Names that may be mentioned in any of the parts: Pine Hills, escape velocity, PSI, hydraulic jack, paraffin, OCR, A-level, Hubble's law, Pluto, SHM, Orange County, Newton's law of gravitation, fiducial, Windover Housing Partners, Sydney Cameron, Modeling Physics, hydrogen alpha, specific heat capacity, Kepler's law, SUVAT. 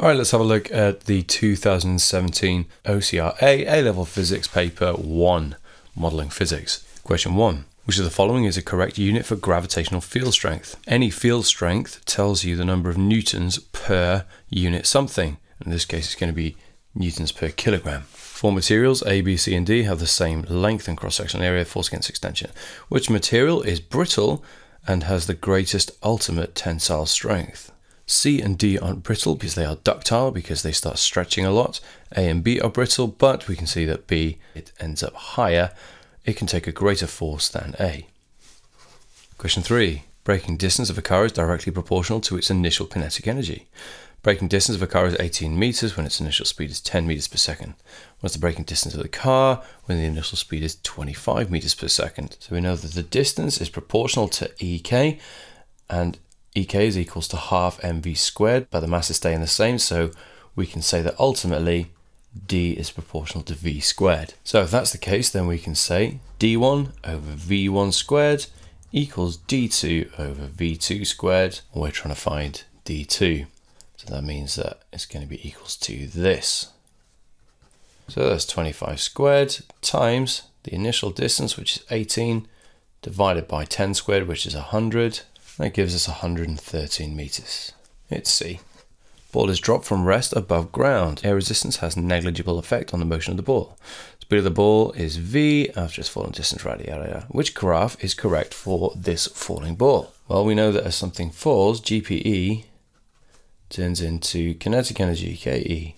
All right, let's have a look at the 2017 OCR A-level Physics paper 1, Modeling Physics. Question 1, which of the following is a correct unit for gravitational field strength? Any field strength tells you the number of newtons per unit something. In this case, it's going to be newtons per kilogram. Four materials A, B, C, and D have the same length and cross-sectional area, force against extension. Which material is brittle and has the greatest ultimate tensile strength? C and D aren't brittle because they are ductile, because they start stretching a lot. A and B are brittle, but we can see that B, it ends up higher. It can take a greater force than A. Question 3. Braking distance of a car is directly proportional to its initial kinetic energy. Braking distance of a car is 18 meters when its initial speed is 10 meters per second. What's the braking distance of the car when the initial speed is 25 meters per second? So we know that the distance is proportional to EK, and EK is equals to half mv squared, but the mass is staying the same, so we can say that ultimately d is proportional to v squared. So if that's the case, then we can say d1 over v1 squared equals d2 over v2 squared. We're trying to find d2. So that means that it's going to be equals to this. So that's 25 squared times the initial distance, which is 18, divided by 10 squared, which is 100. That gives us 113 meters. It's C. Ball is dropped from rest above ground. Air resistance has negligible effect on the motion of the ball. Speed of the ball is V after it's fallen distance, yada yada. Which graph is correct for this falling ball? Well, we know that as something falls, GPE turns into kinetic energy, KE.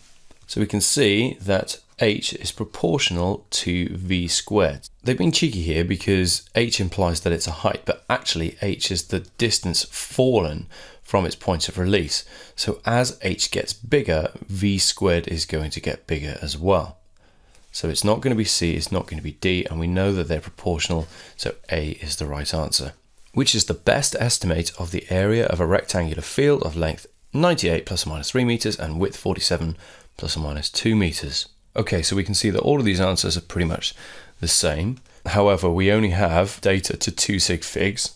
So we can see that H is proportional to V squared. They've been cheeky here because H implies that it's a height, but actually H is the distance fallen from its point of release. So as H gets bigger, V squared is going to get bigger as well. So it's not going to be C, it's not going to be D, and we know that they're proportional, so A is the right answer. Which is the best estimate of the area of a rectangular field of length 98 plus or minus 3 meters and width 47 plus or minus 2 meters? Okay, so we can see that all of these answers are pretty much the same. However, we only have data to 2 sig figs,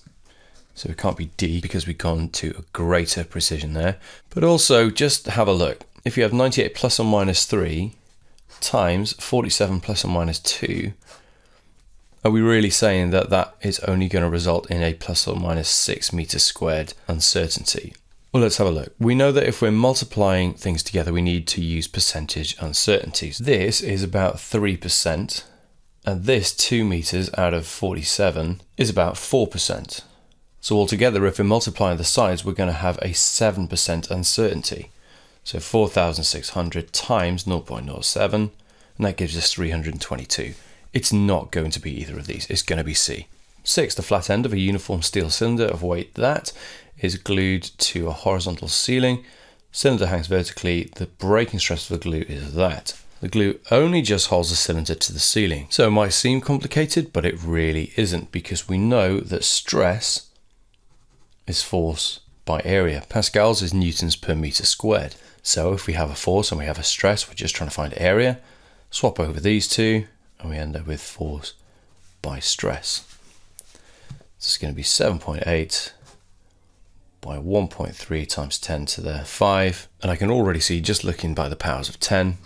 so it can't be D because we've gone to a greater precision there. But also, just have a look. If you have 98 plus or minus 3 times 47 plus or minus 2, are we really saying that that is only going to result in a plus or minus 6 meters squared uncertainty? Well, let's have a look. We know that if we're multiplying things together, we need to use percentage uncertainties. This is about 3%, and this 2 meters out of 47 is about 4%. So altogether, if we're multiplying the sides, we're going to have a 7% uncertainty. So 4,600 times 0.07, and that gives us 322. It's not going to be either of these. It's going to be C. 6. The flat end of a uniform steel cylinder of weight that is glued to a horizontal ceiling. Cylinder hangs vertically. The braking stress of the glue is that. The glue only just holds the cylinder to the ceiling. So it might seem complicated, but it really isn't, because we know that stress is force by area. Pascals is newtons per meter squared. So if we have a force and we have a stress, we're just trying to find area. Swap over these two, and we end up with force by stress. This is going to be 7.8 by 1.3 times 10 to the 5. And I can already see, just looking by the powers of 10,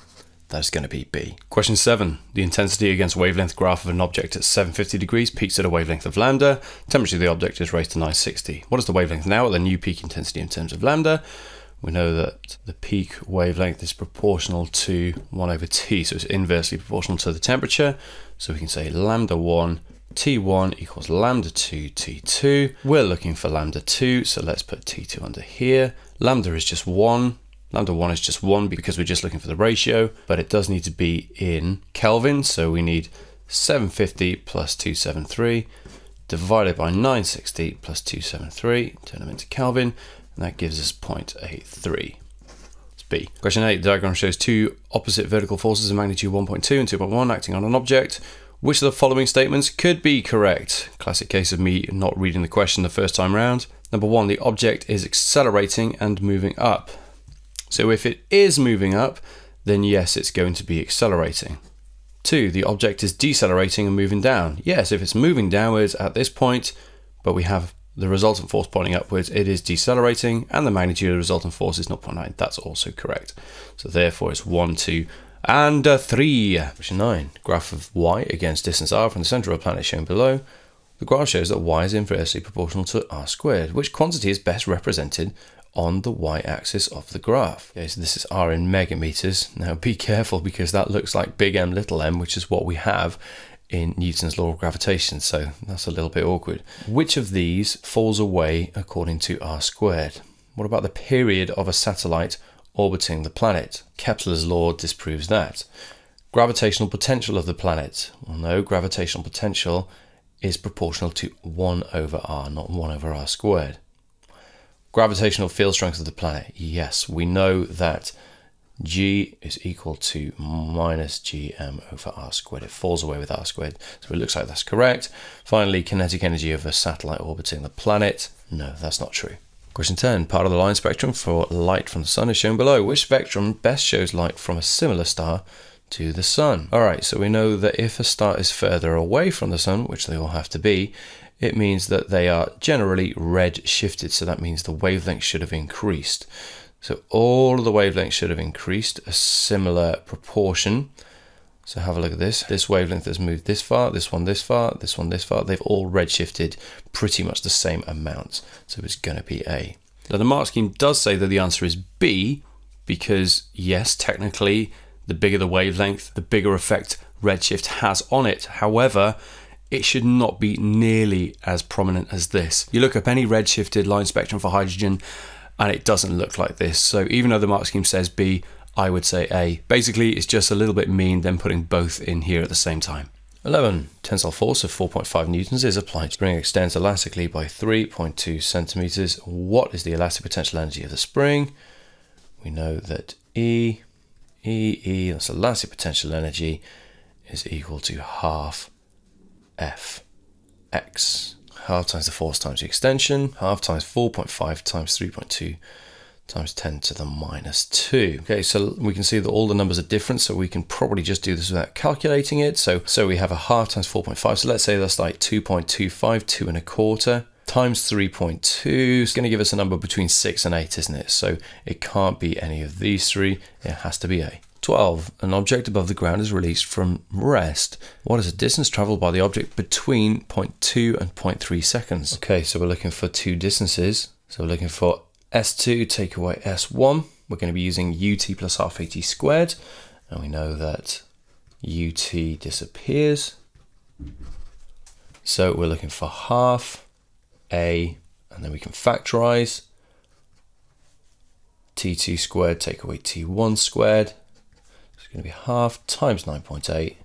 that's going to be B. Question 7. The intensity against wavelength graph of an object at 750 degrees peaks at a wavelength of lambda. Temperature of the object is raised to 960. What is the wavelength now at the new peak intensity in terms of lambda? We know that the peak wavelength is proportional to 1 over T, so it's inversely proportional to the temperature. So we can say lambda 1 T1 equals lambda 2 T2. We're looking for lambda 2, so let's put T2 under here. Lambda is just 1. Lambda 1 is just 1 because we're just looking for the ratio, but it does need to be in Kelvin, so we need 750 plus 273 divided by 960 plus 273, turn them into Kelvin, and that gives us 0.83. B. Question 8. The diagram shows two opposite vertical forces of magnitude 1.2 and 2.1 acting on an object. Which of the following statements could be correct? Classic case of me not reading the question the first time round. Number 1, the object is accelerating and moving up. So if it is moving up, then yes, it's going to be accelerating. 2, the object is decelerating and moving down. Yes, if it's moving downwards at this point, but we have the resultant force pointing upwards, it is decelerating, and the magnitude of the resultant force is 0.9. That's also correct. So therefore it's 1, 2, and 3. Question 9. Graph of y against distance r from the centre of a planet shown below. The graph shows that y is inversely proportional to r squared. Which quantity is best represented on the y-axis of the graph? Okay, so this is r in megameters. Now be careful, because that looks like big M, little m, which is what we have in Newton's law of gravitation, so that's a little bit awkward. Which of these falls away according to r squared? What about the period of a satellite orbiting the planet? Kepler's law disproves that. Gravitational potential of the planet. Well, no, gravitational potential is proportional to 1 over r, not 1 over r squared. Gravitational field strength of the planet. Yes, we know that g is equal to minus gm over r squared. It falls away with r squared, so it looks like that's correct. Finally, kinetic energy of a satellite orbiting the planet. No, that's not true. Question 10. Part of the line spectrum for light from the sun is shown below. Which spectrum best shows light from a similar star to the sun? All right, so we know that if a star is further away from the sun, which they all have to be, it means that they are generally red shifted. So that means the wavelength should have increased. So all of the wavelengths should have increased a similar proportion. So have a look at this. This wavelength has moved this far, this one this far, this one this far. They've all redshifted pretty much the same amount. So it's going to be A. Now the mark scheme does say that the answer is B, because yes, technically, the bigger the wavelength, the bigger effect redshift has on it. However, it should not be nearly as prominent as this. You look up any redshifted line spectrum for hydrogen, and it doesn't look like this. So even though the mark scheme says B, I would say A. Basically, it's just a little bit mean then putting both in here at the same time. 11. Tensile force of 4.5 newtons is applied. Spring extends elastically by 3.2 centimeters. What is the elastic potential energy of the spring? We know that E, that's elastic potential energy, is equal to half Fx. Half times the force times the extension, half times 4.5 times 3.2 times 10 to the minus 2. Okay, so we can see that all the numbers are different, so we can probably just do this without calculating it. So we have a half times 4.5, so let's say that's like 2.25, 2.25, times 3.2 is going to give us a number between 6 and 8, isn't it? So it can't be any of these three, it has to be A. 12. An object above the ground is released from rest. What is the distance travelled by the object between 0.2 and 0.3 seconds? Okay, so we're looking for two distances. So we're looking for S2 take away S1. We're going to be using ut plus half at squared. And we know that ut disappears. So we're looking for half A, and then we can factorise. T2 squared take away T1 squared. Going to be half times 9.8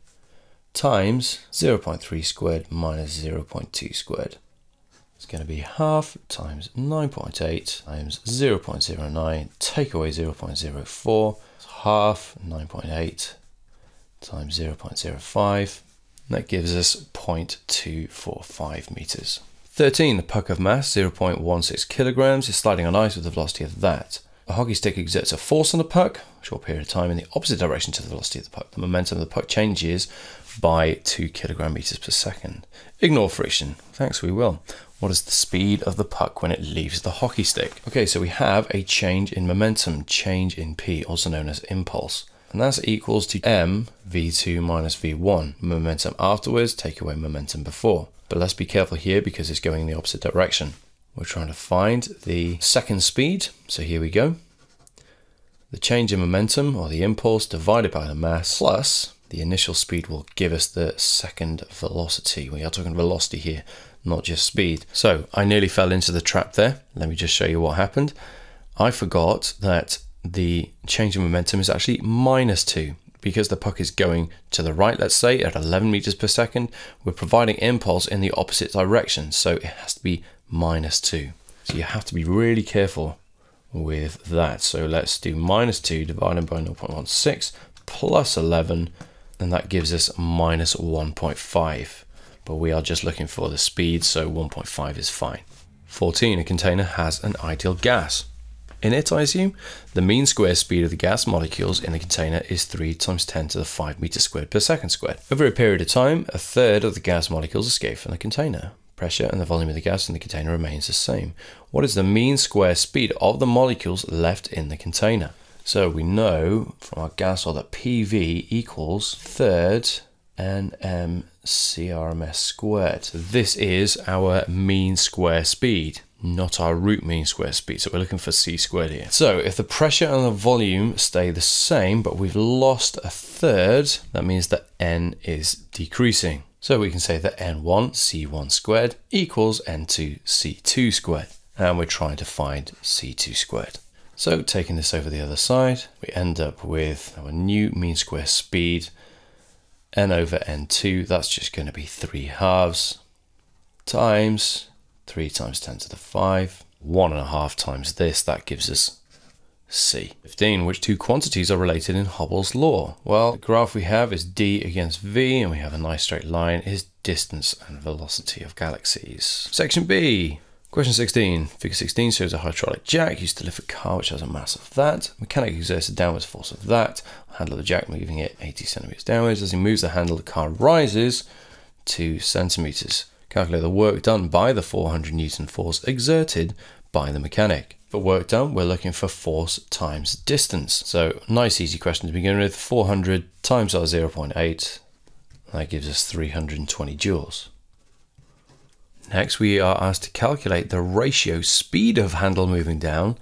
times 0.3 squared minus 0.2 squared. It's going to be half times 9.8 times 0.09, take away 0.04, half 9.8 times 0.05. That gives us 0.245 meters. 13. The puck of mass, 0.16 kilograms, is sliding on ice with the velocity of that. A hockey stick exerts a force on the puck, a short period of time, in the opposite direction to the velocity of the puck. The momentum of the puck changes by 2 kilogram meters per second. Ignore friction. Thanks, we will. What is the speed of the puck when it leaves the hockey stick? Okay, so we have a change in momentum, change in P, also known as impulse. And that's equals to m v2 minus v1. Momentum afterwards, take away momentum before. But let's be careful here, because it's going in the opposite direction. We're trying to find the second speed, so here we go. The change in momentum, or the impulse, divided by the mass, plus the initial speed will give us the second velocity. We are talking velocity here, not just speed. So I nearly fell into the trap there. Let me just show you what happened. I forgot that the change in momentum is actually -2. Because the puck is going to the right, let's say, at 11 meters per second, we're providing impulse in the opposite direction, so it has to be -2. So you have to be really careful with that. So let's do -2 divided by 0.16 plus 11, and that gives us -1.5. But we are just looking for the speed, so 1.5 is fine. 14. A container has an ideal gas. In it, I assume, the mean square speed of the gas molecules in the container is 3 times 10 to the 5 meters squared per second squared. Over a period of time, a third of the gas molecules escape from the container. Pressure and the volume of the gas in the container remains the same. What is the mean square speed of the molecules left in the container? So we know from our gas law that PV equals 1/3 nm crms squared. So this is our mean square speed, not our root mean square speed. So we're looking for c squared here. So if the pressure and the volume stay the same, but we've lost 1/3, that means that n is decreasing. So we can say that n1 c1 squared equals n2 c2 squared. And we're trying to find c2 squared. So taking this over the other side, we end up with our new mean square speed, n over n2, that's just going to be 3/2 times 3 times 10 to the 5, 1.5 times this, that gives us C15. Which two quantities are related in Hubble's law? Well, the graph we have is D against V, and we have a nice straight line is distance and velocity of galaxies. Section B. Question 16. Figure 16 shows a hydraulic jack used to lift a car which has a mass of that. Mechanic exerts a downwards force of that. Handle of the jack moving it 80 centimeters downwards. As he moves the handle, the car rises 2 centimeters. Calculate the work done by the 400 Newton force exerted by the mechanic. For work done, we're looking for force times distance. So nice easy question to begin with. 400 times our 0.8, that gives us 320 joules. Next, we are asked to calculate the ratio speed of handle moving down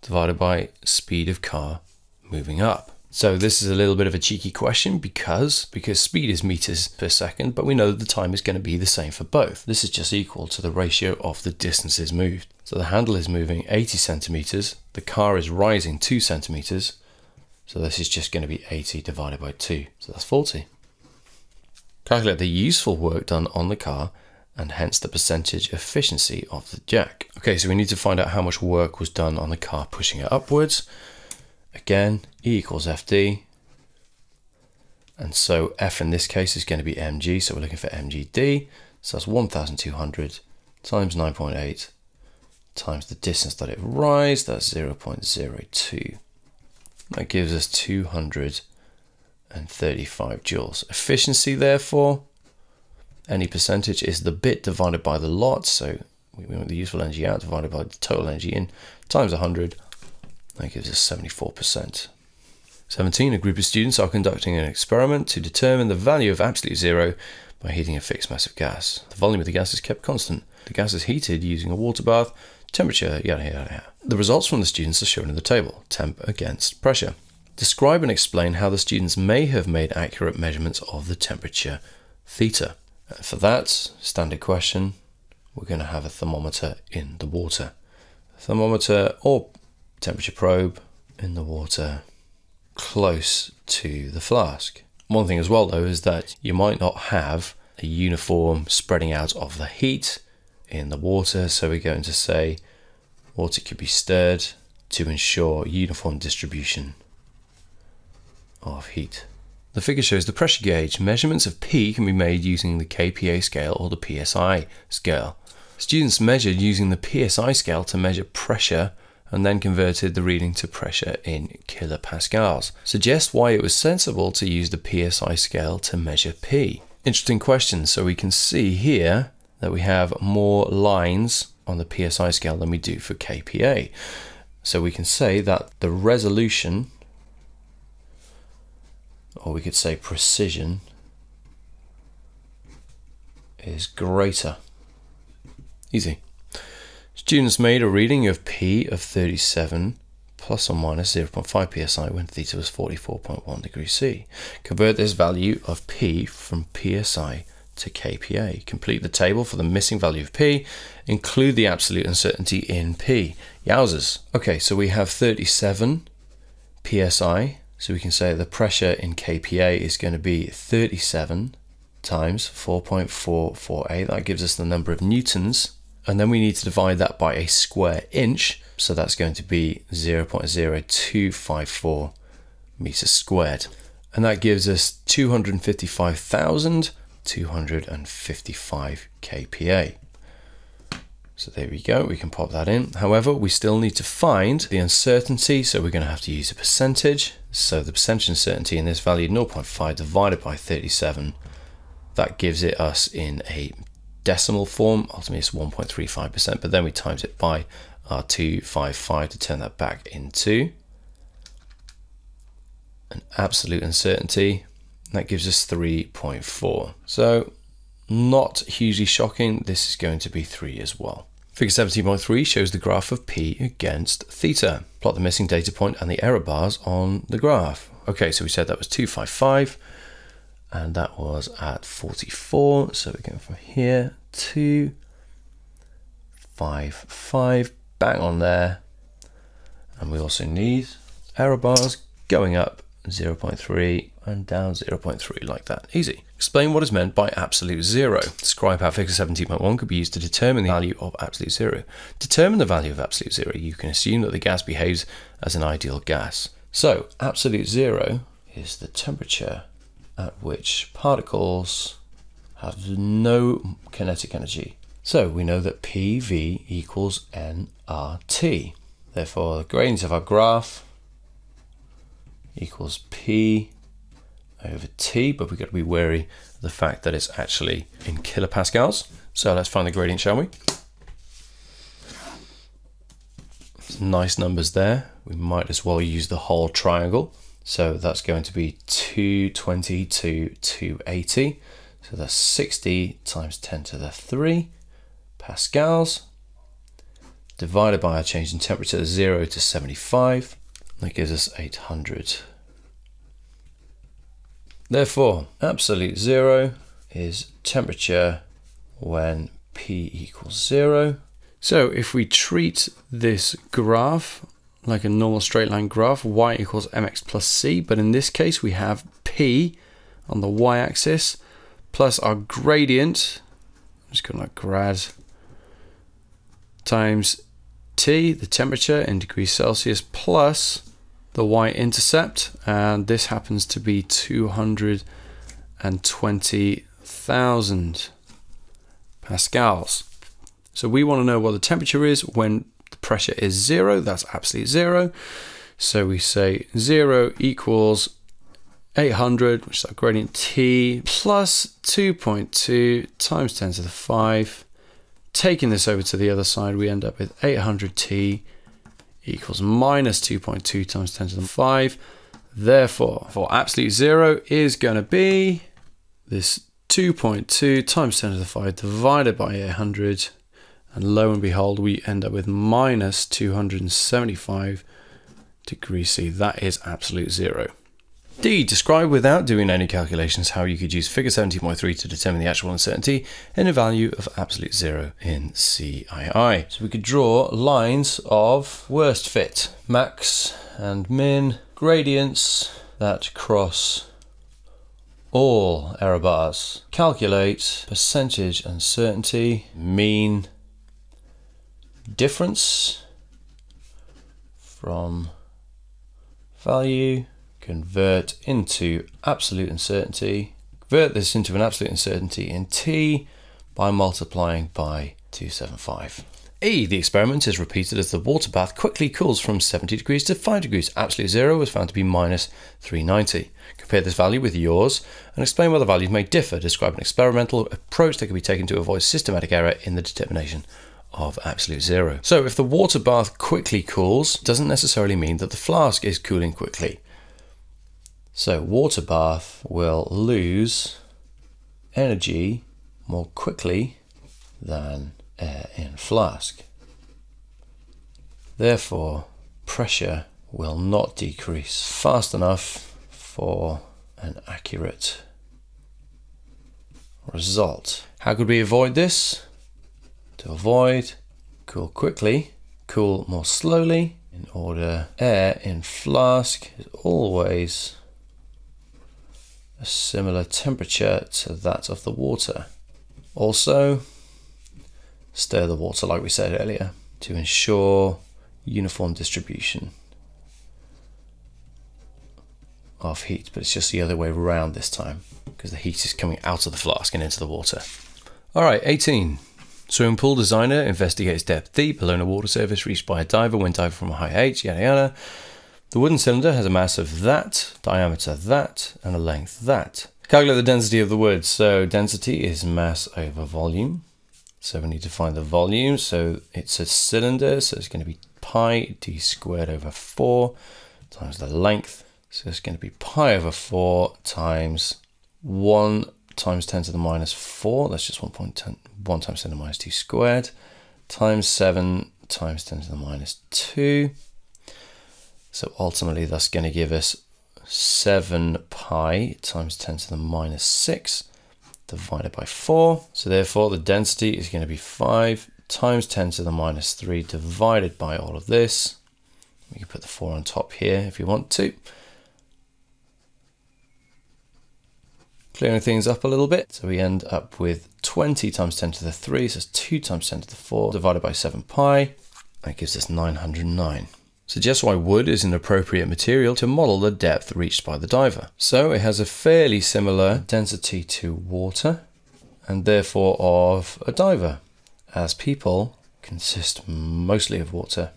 divided by speed of car moving up. So this is a little bit of a cheeky question because speed is meters per second, but we know that the time is going to be the same for both. This is just equal to the ratio of the distances moved. So the handle is moving 80 centimeters, the car is rising 2 centimeters, so this is just going to be 80 divided by 2, so that's 40. Calculate the useful work done on the car and hence the percentage efficiency of the jack. Okay, so we need to find out how much work was done on the car pushing it upwards. Again, E equals FD. And so F in this case is going to be mg, so we're looking for mgd. So that's 1,200 times 9.8 times the distance that it rises, that's 0.02. That gives us 235 joules. Efficiency, therefore, any percentage is the bit divided by the lot, so we want the useful energy out divided by the total energy in times 100, that gives us 74%. 17, a group of students are conducting an experiment to determine the value of absolute zero by heating a fixed mass of gas. The volume of the gas is kept constant. The gas is heated using a water bath, temperature, yada, yada, yada. The results from the students are shown in the table, temp against pressure. Describe and explain how the students may have made accurate measurements of the temperature theta. For that standard question, we're going to have a thermometer in the water. Thermometer or temperature probe in the water close to the flask. One thing as well though is that you might not have a uniform spreading out of the heat in the water, so we're going to say water could be stirred to ensure uniform distribution of heat. The figure shows the pressure gauge. Measurements of P can be made using the kPa scale or the PSI scale. Students measured using the PSI scale to measure pressure and then converted the reading to pressure in kilopascals. Suggest why it was sensible to use the PSI scale to measure P. Interesting question. So we can see here that we have more lines on the PSI scale than we do for kPa. So we can say that the resolution, or we could say precision, is greater. Easy. Students made a reading of P of 37 plus or minus 0.5 psi when theta was 44.1 degrees C. Convert this value of P from PSI to kPa. Complete the table for the missing value of P. Include the absolute uncertainty in P. Yowzers. Okay, so we have 37 psi. So we can say the pressure in kPa is going to be 37 times 4.448. That gives us the number of newtons. And then we need to divide that by a square inch. So that's going to be 0.0254 meters squared. And that gives us 255,255 kPa. So there we go, we can pop that in. However, we still need to find the uncertainty, so we're going to have to use a percentage. So the percentage uncertainty in this value, 0.5 divided by 37, that gives it us in a decimal form. Ultimately it's 1.35%, but then we times it by our 255 to turn that back into an absolute uncertainty. That gives us 3.4. So not hugely shocking. This is going to be 3 as well. Figure 17.3 shows the graph of P against theta. Plot the missing data point and the error bars on the graph. Okay, so we said that was 255 and that was at 44. So we're going from here to 255, bang on there. And we also need error bars going up 0.3 and down 0.3 like that, easy. Explain what is meant by absolute zero. Describe how figure 17.1 could be used to determine the value of absolute zero. Determine the value of absolute zero. You can assume that the gas behaves as an ideal gas. So absolute zero is the temperature at which particles have no kinetic energy. So we know that PV equals nRT. Therefore the gradient of our graph equals P over T, but we've got to be wary of the fact that it's actually in kilopascals. So let's find the gradient, shall we? Some nice numbers there. We might as well use the whole triangle. So that's going to be 220 to 280. So that's 60 times 10 to the 3 pascals divided by our change in temperature, 0 to 75. That gives us 800. Therefore, absolute zero is temperature when P equals zero. So if we treat this graph like a normal straight line graph, y equals mx plus c, but in this case we have P on the y-axis plus our gradient, I'm just going to like grad, times T, the temperature in degrees Celsius, plus the y-intercept, and this happens to be 220,000 pascals. So we want to know what the temperature is when the pressure is zero. That's absolute zero. So we say zero equals 800, which is our gradient T, plus 2.2 times 10 to the 5. Taking this over to the other side, we end up with 800T equals minus 2.2 times 10 to the 5. Therefore, for absolute zero is going to be this 2.2 times 10 to the 5 divided by 800. And lo and behold, we end up with minus 275 degrees C. That is absolute zero. D, describe without doing any calculations how you could use figure 17.3 to determine the actual uncertainty in a value of absolute zero in CII. So we could draw lines of worst fit, max and min, gradients that cross all error bars. Calculate percentage uncertainty, mean difference from value. Convert into absolute uncertainty. Convert this into an absolute uncertainty in T by multiplying by 275. E, the experiment is repeated as the water bath quickly cools from 70 degrees to 5 degrees. Absolute zero was found to be minus 390. Compare this value with yours and explain why the values may differ. Describe an experimental approach that can be taken to avoid systematic error in the determination of absolute zero. So if the water bath quickly cools, it doesn't necessarily mean that the flask is cooling quickly. So water bath will lose energy more quickly than air in flask. Therefore, pressure will not decrease fast enough for an accurate result. How could we avoid this? To avoid cool quickly, cool more slowly, in order air in flask is always a similar temperature to that of the water. Also, stir the water like we said earlier to ensure uniform distribution of heat, but it's just the other way around this time because the heat is coming out of the flask and into the water. All right, 18. Swimming pool designer investigates depth deep below the water surface reached by a diver when diving from a high height, yada yada. The wooden cylinder has a mass of that, diameter that, and a length that. Calculate the density of the wood. So density is mass over volume. So we need to find the volume. So it's a cylinder, so it's going to be pi d squared over 4 times the length. So it's going to be pi over 4 times 1 times 10 to the minus 4. That's just 1 times 10 to the minus 2 squared times 7 times 10 to the minus 2. So ultimately that's going to give us 7 pi times 10 to the minus 6 divided by 4. So therefore the density is going to be 5 times 10 to the minus 3 divided by all of this. We can put the 4 on top here if you want to. Clearing things up a little bit. So we end up with 20 times 10 to the 3, so it's 2 times 10 to the 4 divided by 7 pi. That gives us 909. Suggests why wood is an appropriate material to model the depth reached by the diver. So it has a fairly similar density to water, and therefore of a diver, as people consist mostly of water.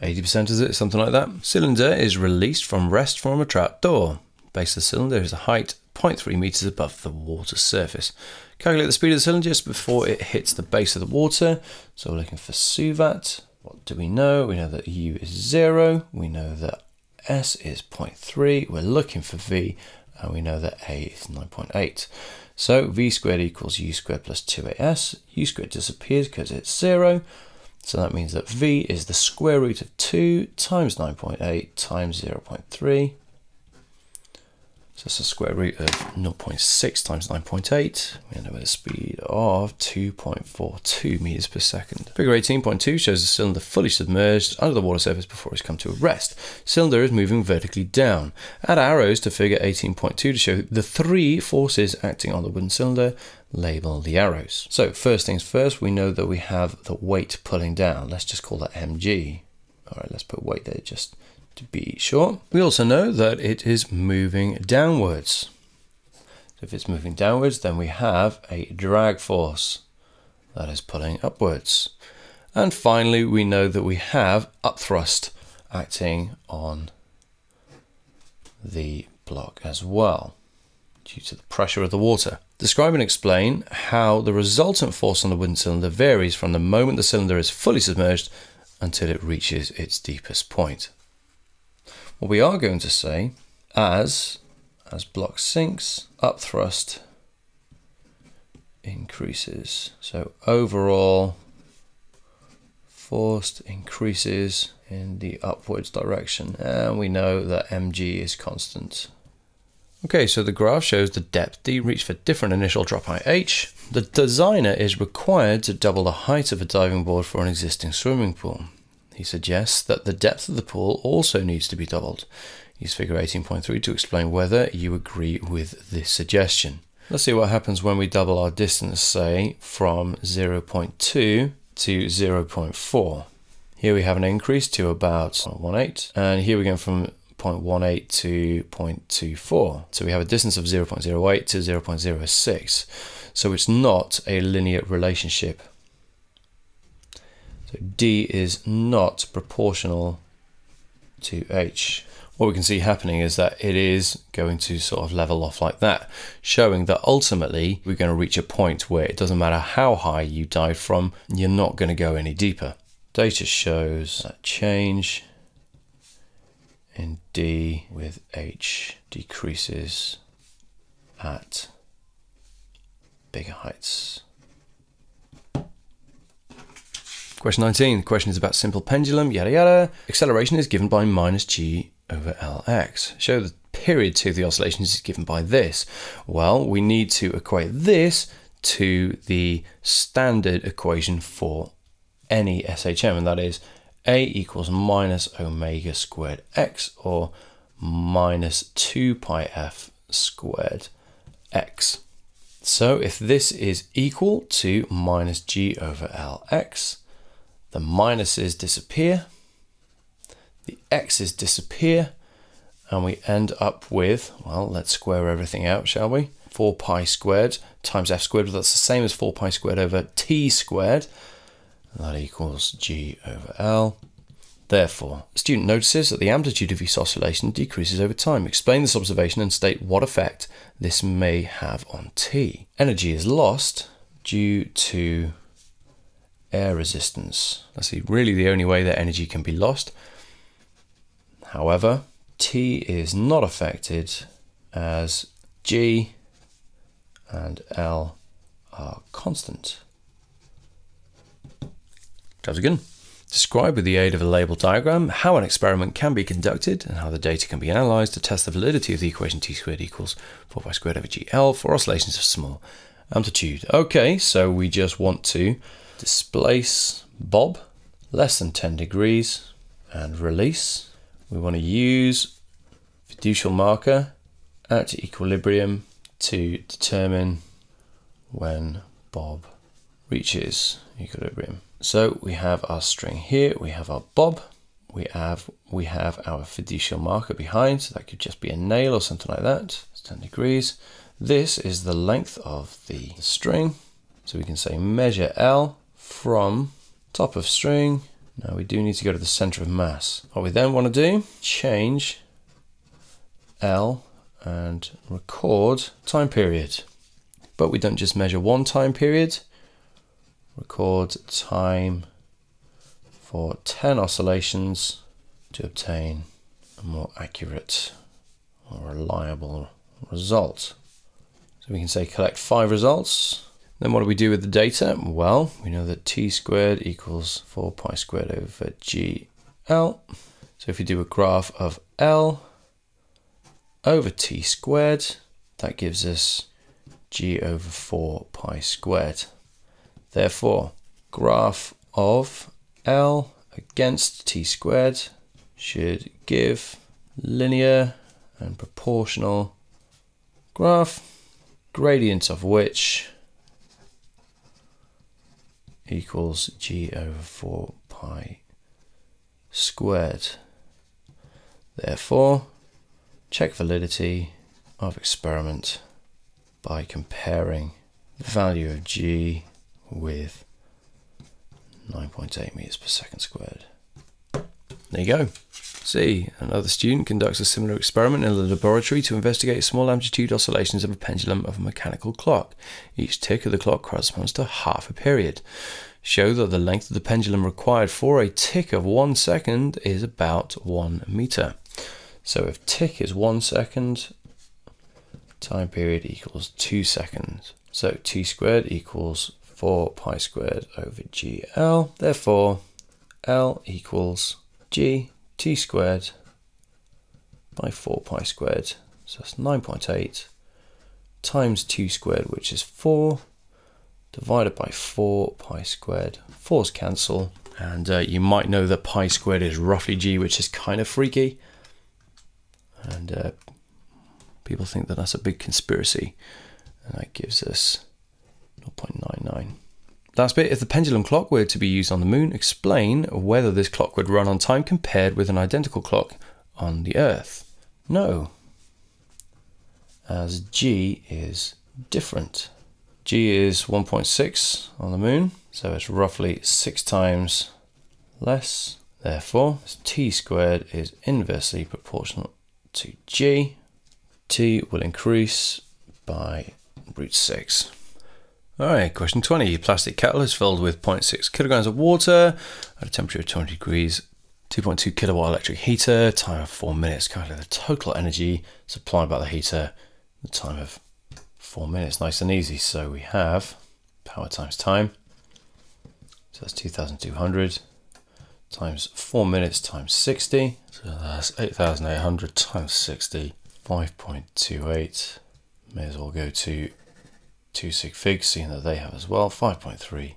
80% is it, something like that. Cylinder is released from rest from a trap door. Base of the cylinder is a height 0.3 meters above the water surface. Calculate the speed of the cylinder just before it hits the base of the water. So we're looking for SUVAT. What do we know? We know that U is 0. We know that S is 0.3. We're looking for V, and we know that A is 9.8. So V squared equals U squared plus 2AS. U squared disappears because it's 0. So that means that V is the square root of 2 times 9.8 times 0.3. So that's the square root of 0.6 times 9.8. We end up with a speed of 2.42 meters per second. Figure 18.2 shows the cylinder fully submerged under the water surface before it's come to a rest. Cylinder is moving vertically down. Add arrows to figure 18.2 to show the three forces acting on the wooden cylinder. Label the arrows. So first things first, we know that we have the weight pulling down. Let's just call that mg. All right, let's put weight there just to be sure. We also know that it is moving downwards. So if it's moving downwards, then we have a drag force that is pulling upwards. And finally, we know that we have upthrust acting on the block as well, due to the pressure of the water. Describe and explain how the resultant force on the wooden cylinder varies from the moment the cylinder is fully submerged until it reaches its deepest point. Well, we are going to say, as block sinks, upthrust increases. So overall force increases in the upwards direction. And we know that mg is constant. Okay, so the graph shows the depth d reached for different initial drop height h. The designer is required to double the height of a diving board for an existing swimming pool. He suggests that the depth of the pool also needs to be doubled. Use figure 18.3 to explain whether you agree with this suggestion. Let's see what happens when we double our distance, say, from 0.2 to 0.4. Here we have an increase to about 0.18, and here we're going from 0.18 to 0.24. So we have a distance of 0.08 to 0.06. So it's not a linear relationship. So D is not proportional to H. What we can see happening is that it is going to sort of level off like that, showing that ultimately we're going to reach a point where it doesn't matter how high you dive from, you're not going to go any deeper. Data shows that change in D with H decreases at bigger heights. Question 19, the question is about simple pendulum, yada yada. Acceleration is given by minus g over lx. Show the period to the oscillations is given by this. Well, we need to equate this to the standard equation for any SHM, and that is A equals minus omega squared x, or minus 2 pi f squared x. So if this is equal to minus g over lx, the minuses disappear, the x's disappear, and we end up with, well, let's square everything out, shall we? 4 pi squared times f squared, that's the same as 4 pi squared over t squared. That equals g over l. Therefore, the student notices that the amplitude of each oscillation decreases over time. Explain this observation and state what effect this may have on t. Energy is lost due to air resistance. That's really the only way that energy can be lost. However, T is not affected as G and L are constant. Again, describe with the aid of a label diagram how an experiment can be conducted and how the data can be analysed to test the validity of the equation t squared equals 4 pi squared over GL for oscillations of small amplitude. Okay, so we just want to displace Bob less than 10 degrees and release. We want to use fiducial marker at equilibrium to determine when Bob reaches equilibrium. So we have our string here, we have our bob, we have our fiducial marker behind, so that could just be a nail or something like that. It's 10 degrees. This is the length of the string. So we can say measure L from top of string. Now we do need to go to the center of mass. What we then want to do, change L and record time period. But we don't just measure one time period. Record time for 10 oscillations to obtain a more accurate or reliable result. So we can say collect 5 results. Then what do we do with the data? Well, we know that t squared equals 4 pi squared over GL. So if you do a graph of L over t squared, that gives us G over 4 pi squared. Therefore, graph of L against t squared should give linear and proportional graph, gradient of which equals G over 4 pi squared. Therefore, check validity of experiment by comparing the value of G with 9.8 meters per second squared. There you go. C, another student conducts a similar experiment in the laboratory to investigate small amplitude oscillations of a pendulum of a mechanical clock. Each tick of the clock corresponds to half a period. Show that the length of the pendulum required for a tick of 1 second is about 1 meter. So if tick is 1 second, time period equals 2 seconds. So t squared equals 4 pi squared over GL. Therefore, L equals G t squared by 4 pi squared. So that's 9.8 times 2 squared, which is 4, divided by 4 pi squared. 4's cancel. And you might know that pi squared is roughly G, which is kind of freaky. And people think that that's a big conspiracy. And that gives us 0.99. Last bit, if the pendulum clock were to be used on the moon, explain whether this clock would run on time compared with an identical clock on the Earth. No, as G is different. G is 1.6 on the moon, so it's roughly 6 times less. Therefore, T squared is inversely proportional to G. T will increase by root 6. All right, question 20. A plastic kettle is filled with 0.6 kilograms of water at a temperature of 20 degrees, 2.2 kilowatt electric heater, time of 4 minutes. Calculate the total energy supplied by the heater, the time of 4 minutes. Nice and easy. So we have power times time. So that's 2,200 times 4 minutes times 60. So that's 8,800 times 60, 5.28. May as well go to 2 sig figs, seeing that they have as well. 5.3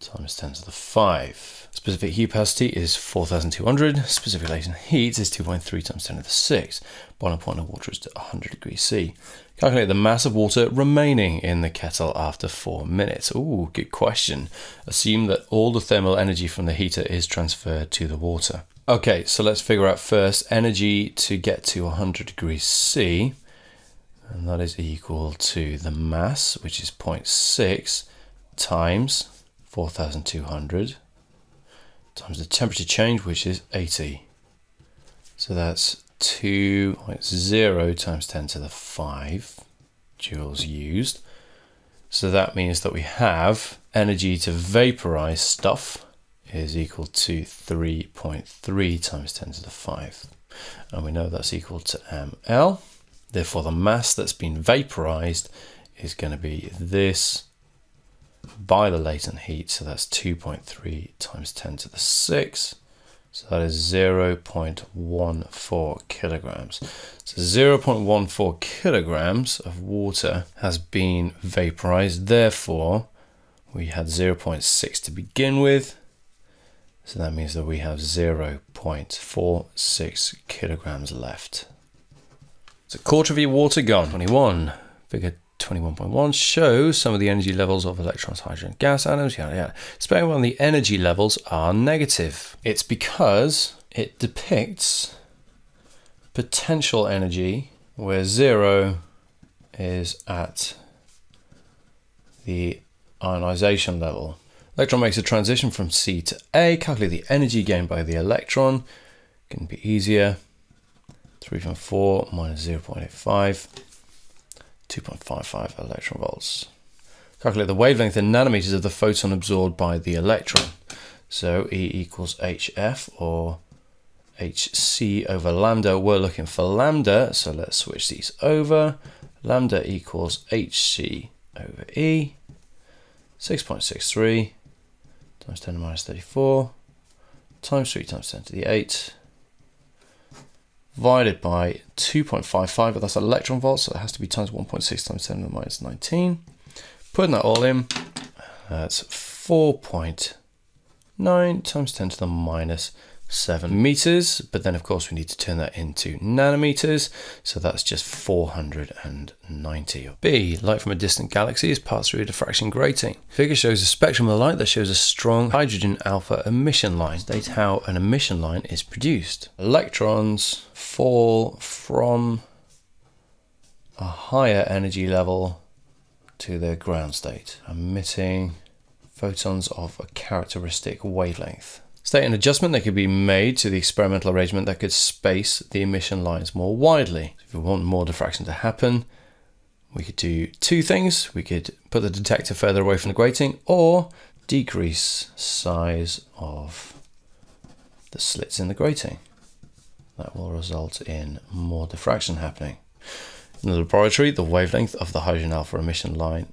times 10 to the 5. Specific heat capacity is 4,200. Specific latent heat is 2.3 times 10 to the 6. Boiling point of water is to 100 degrees C. Calculate the mass of water remaining in the kettle after 4 minutes. Ooh, good question. Assume that all the thermal energy from the heater is transferred to the water. Okay, so let's figure out first energy to get to 100 degrees C. And that is equal to the mass, which is 0.6 times 4,200 times the temperature change, which is 80. So that's 2.0 times 10 to the 5 joules used. So that means that we have energy to vaporize stuff is equal to 3.3 times 10 to the 5. And we know that's equal to mL. Therefore, the mass that's been vaporized is going to be this by the latent heat. So that's 2.3 times 10 to the 6. So that is 0.14 kilograms. So 0.14 kilograms of water has been vaporized. Therefore, we had 0.6 to begin with. So that means that we have 0.46 kilograms left. So a quarter of your water gone. 21. Figure 21.1 shows some of the energy levels of electrons, hydrogen, gas atoms, yada yada. Especially when the energy levels are negative. It's because it depicts potential energy where 0 is at the ionization level. Electron makes a transition from C to A. Calculate the energy gained by the electron. Can be easier. 3.4 minus 0.85. 2.55 electron volts. Calculate the wavelength in nanometers of the photon absorbed by the electron. So E equals HF or HC over lambda. We're looking for lambda, so let's switch these over. Lambda equals HC over E. 6.63 times 10 to the minus 34 times 3 times 10 to the 8. Divided by 2.55, but that's electron volts, so it has to be times 1.6 times 10 to the minus 19. Putting that all in, that's 4.9 times 10 to the minus 7 meters. But then, of course, we need to turn that into nanometers. So that's just 490. B, light from a distant galaxy is passed through a diffraction grating. Figure shows a spectrum of light that shows a strong hydrogen alpha emission line. State how an emission line is produced. Electrons fall from a higher energy level to their ground state, emitting photons of a characteristic wavelength. State an adjustment that could be made to the experimental arrangement that could space the emission lines more widely. If we want more diffraction to happen, we could do two things. We could put the detector further away from the grating or decrease size of the slits in the grating. That will result in more diffraction happening. In the laboratory, the wavelength of the hydrogen alpha emission line is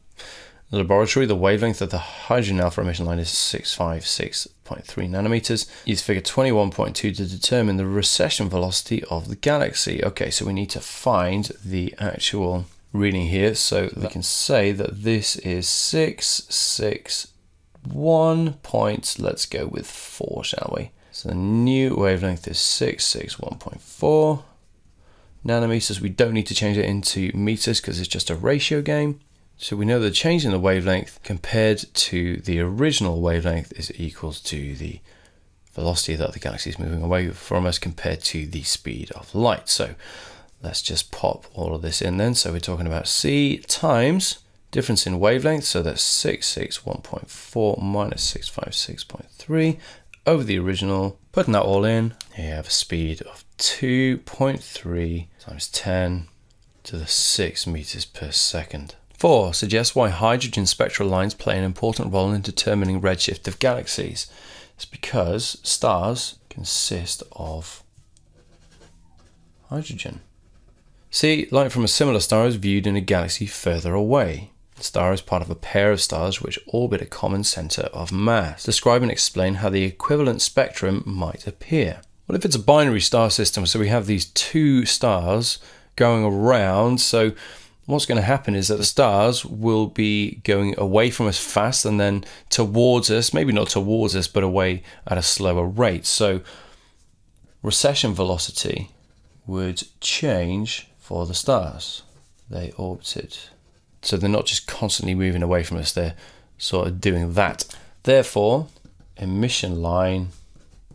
656.3 nanometers. Use figure 21.2 to determine the recession velocity of the galaxy. Okay, so we need to find the actual reading here. So we can say that this is 661. Let's go with 4, shall we? So the new wavelength is 661.4 nanometers. We don't need to change it into meters because it's just a ratio game. So we know the change in the wavelength compared to the original wavelength is equals to the velocity that the galaxy is moving away from us compared to the speed of light. So let's just pop all of this in then. So we're talking about C times difference in wavelength. So that's 661.4 minus 656.3 over the original. Putting that all in, you have a speed of 2.3 times 10 to the 6 meters per second. 4. Suggests why hydrogen spectral lines play an important role in determining redshift of galaxies. It's because stars consist of hydrogen. See, light from a similar star is viewed in a galaxy further away. The star is part of a pair of stars which orbit a common center of mass. Describe and explain how the equivalent spectrum might appear. Well, if it's a binary star system, so we have these two stars going around, so what's going to happen is that the stars will be going away from us fast and then towards us, maybe not towards us, but away at a slower rate. So recession velocity would change for the stars. They orbited. So they're not just constantly moving away from us, they're sort of doing that. Therefore, emission line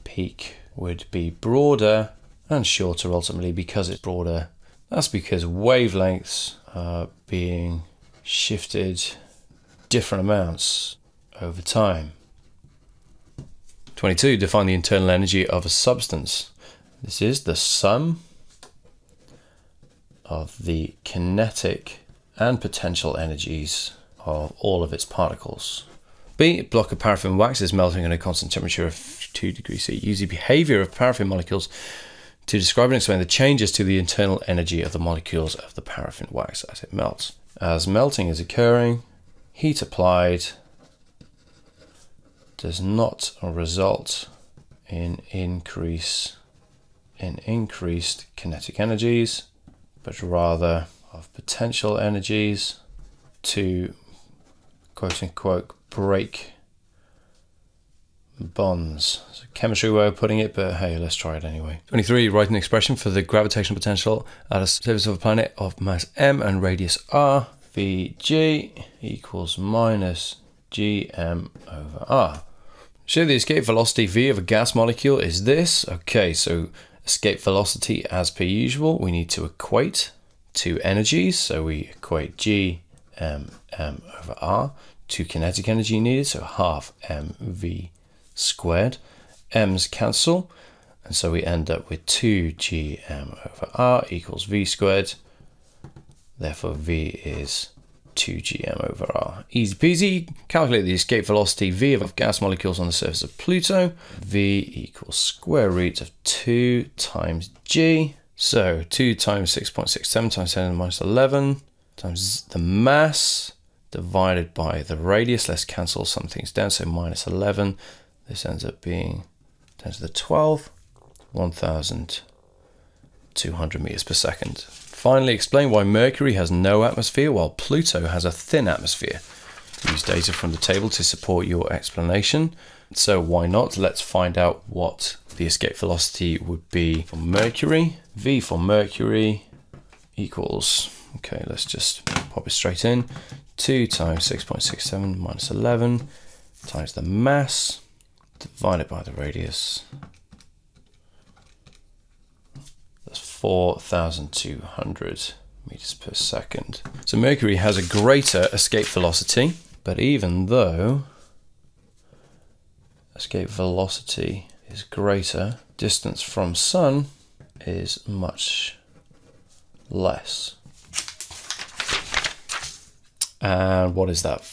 peak would be broader and shorter ultimately because it's broader. That's because wavelengths are being shifted different amounts over time. 22. Define the internal energy of a substance. This is the sum of the kinetic and potential energies of all of its particles. B, a block of paraffin wax is melting at a constant temperature of 2°C. Use the behavior of paraffin molecules to describe and explain the changes to the internal energy of the molecules of the paraffin wax as it melts. As melting is occurring, heat applied does not result in increased kinetic energies, but rather of potential energies to, quote unquote, break bonds. It's a chemistry way of putting it, but hey, let's try it anyway. 23, write an expression for the gravitational potential at a surface of a planet of mass m and radius r. Vg equals minus gm over r. So the escape velocity v of a gas molecule is this. Okay, so escape velocity, as per usual, we need to equate two energies. So we equate g m over r to kinetic energy needed, so half mv squared. M's cancel, and so we end up with 2gm over r equals v squared. Therefore, v is 2gm over r. Easy peasy. Calculate the escape velocity v of gas molecules on the surface of Pluto. V equals square root of 2 times g. So 2 times 6.67 times 10 to the minus 11 times the mass divided by the radius. Let's cancel some things down. So minus 11. This ends up being 10 to the 12, 1,200 meters per second. Finally, explain why Mercury has no atmosphere while Pluto has a thin atmosphere. Use data from the table to support your explanation. So why not? Let's find out what the escape velocity would be for Mercury. V for Mercury equals, okay, let's just pop it straight in, 2 times 6.67 minus 11 times the mass divided by the radius. That's 4,200 meters per second. So Mercury has a greater escape velocity, but even though escape velocity is greater, distance from Sun is much less. And what is that?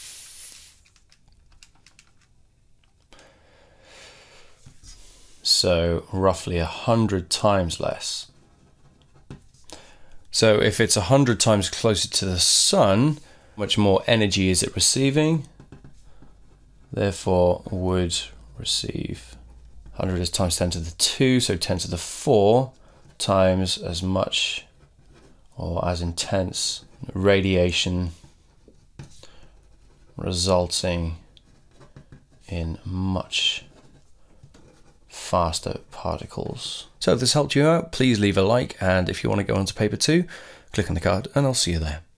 So roughly 100 times less. So if it's 100 times closer to the Sun, much more energy is it receiving? Therefore would receive 100 is times 10 to the 2, so 10 to the 4 times as much or as intense radiation, resulting in much faster particles. So if this helped you out, please leave a like, and if you want to go on to paper 2, click on the card and I'll see you there.